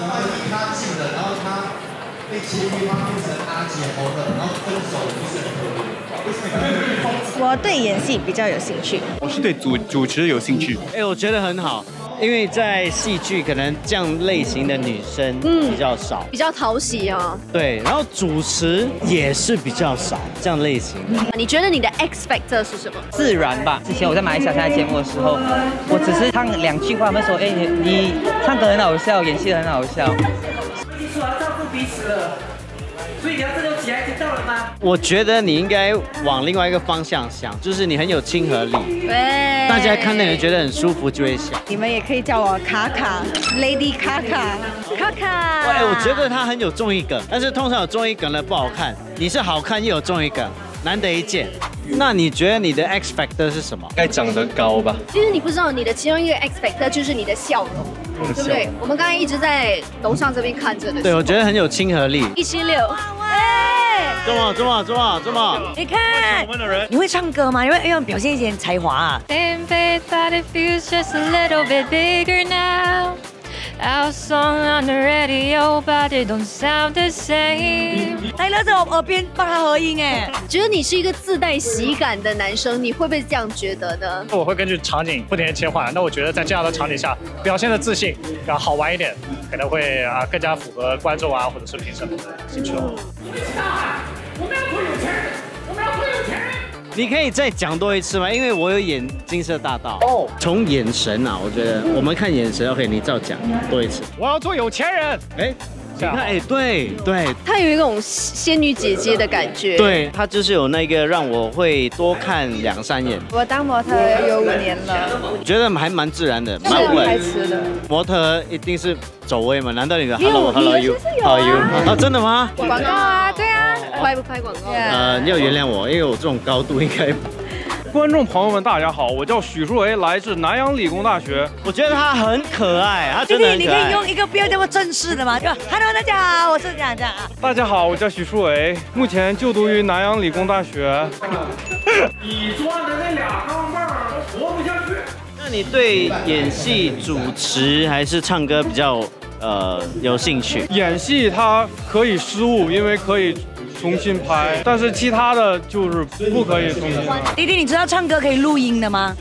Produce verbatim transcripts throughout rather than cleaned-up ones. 然后依他进了，然后他被切约，他变成他解红了，然后分手就是很可怜。我对演戏比较有兴趣，我是对主主持有兴趣。哎、欸，我觉得很好。 因为在戏剧，可能这样类型的女生比较少，嗯、比较讨喜啊。对，然后主持也是比较少这样类型的。你觉得你的 X factor 是什么？自然吧。之前我在马来西亚参加节目的时候，我只是唱两句话，他们说：“哎，你唱歌很好笑，演戏很好笑。”你说要照顾彼此了，所以你要这六集还听到了吗？我觉得你应该往另外一个方向想，就是你很有亲和力。对。 大家看的人觉得很舒服，就会笑。你们也可以叫我卡卡 ，Lady 卡卡，卡卡。哎，我觉得她很有综艺梗，但是通常有综艺梗的不好看。你是好看又有综艺梗，难得一见。那你觉得你的 X factor 是什么？该长得高吧。其实你不知道，你的其中一个 X factor 就是你的笑容，对不对？我们刚才一直在楼上这边看着的。对，我觉得很有亲和力。一七六。 中啊中啊中啊中啊！你看，你会唱歌吗？你会要表现一点才华啊！来了，在我耳边帮他合音哎。觉得你是一个自带喜感的男生，你会不会这样觉得呢？我会根据场景不停的切换。那我觉得在这样的场景下，表现的自信，然后好玩一点，可能会啊更加符合观众啊或者是评审的需求。 我们要做有钱人，我们要做有钱人。你可以再讲多一次吗？因为我有演《金色大道》哦，从眼神啊，我觉得我们看眼神 ，OK， 你照讲多一次。我要做有钱人。哎，你看，哎，对对，她有一种仙女姐姐的感觉。对，她就是有那个让我会多看两三眼。我当模特有五年了，觉得还蛮自然的，蛮开心的。模特一定是走位嘛？难道你的 Hello Hello You Hello You 啊？真的吗？广告啊，对啊。 拍不拍广告？呃，你要原谅我，因为我这种高度应该。观众朋友们，大家好，我叫许树维，来自南洋理工大学。我觉得他很可爱，他真的很可爱。你可以用一个不要这么正式的嘛，就 Hello 大家好，我是这样这样啊。大家好，我叫许树维，目前就读于南洋理工大学。你赚的那俩钢镚都活不下去。那你对演戏、主持还是唱歌比较呃有兴趣？演戏它可以失误，因为可以。 重新拍，但是其他的就是不可以重新拍。弟弟，你知道唱歌可以录音的吗？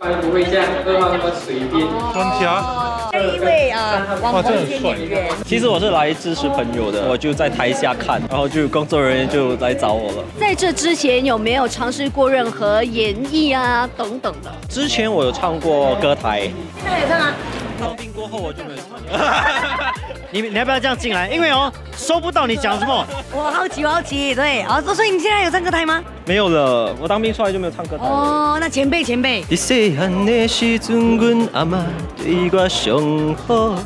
不会这样，不会那么随便。专家，这一位啊，网红演员。其实我是来支持朋友的，我就在台下看，然后就工作人员就来找我了。在这之前有没有尝试过任何演绎啊等等的？之前我有唱过歌台。现在有唱啊？当兵过后我就没有唱。你你要不要这样进来？因为哦，收不到你讲什么。 我好奇，我好奇，对，啊，所以你现在有唱歌台吗？没有了，我当兵出来就没有唱歌台。哦，那前辈前辈。你细汉的时阵，阮阿妈对我上好，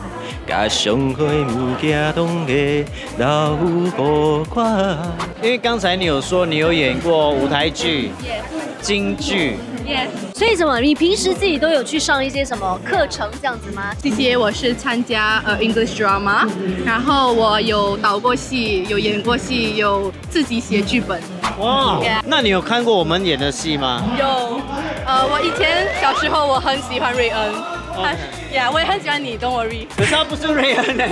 甲上好的物件拢会留互我。因为刚才你有说你有演过舞台剧、京剧。 Yes. 所以怎么？你平时自己都有去上一些什么课程这样子吗？这些我是参加呃 English drama， 然后我有导过戏，有演过戏，有自己写剧本。哇， Yeah. 那你有看过我们演的戏吗？有，呃，我以前小时候我很喜欢瑞恩，呀， Okay. yeah, 我也很喜欢你，Don't worry。可是他不是瑞恩呢。